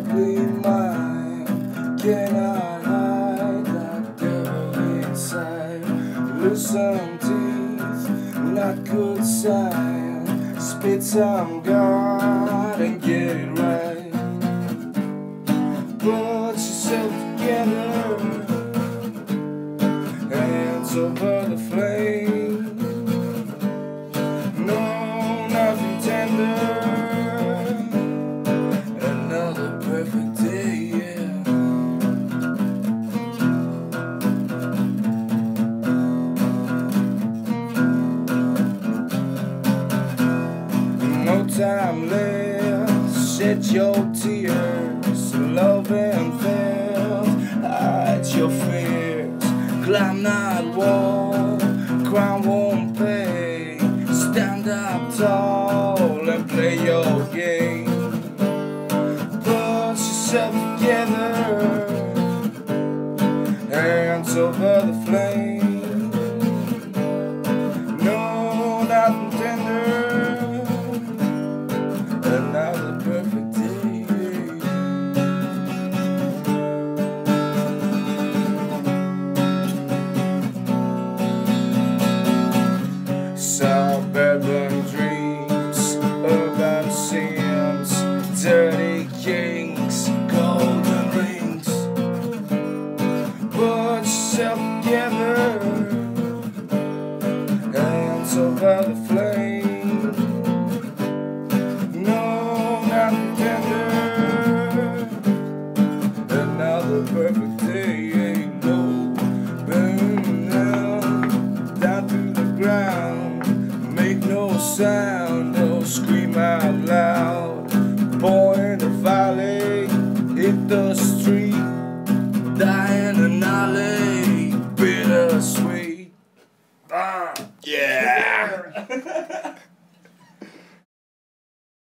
cannot be mine. Cannot hide that devil inside. Loosen teeth, not good sign. Spit some God and get it right. Put yourself together, hands over the flame. No, nothing tender. Time left, shed your tears, love and faith, hide your fears, climb that wall, crime won't pay, stand up tall and play your game, put yourself together, hands over the flame, no, nothing tender. Suburban dreams, urban sins, dirty kings, golden rings. Put yourself together, hands over the flame. No, nothing tender. Another perfect day ain't no burning down, down to the ground. No sound, no scream out loud. Born in the valley, hit the street, die in an alley, bittersweet. Ah, yeah.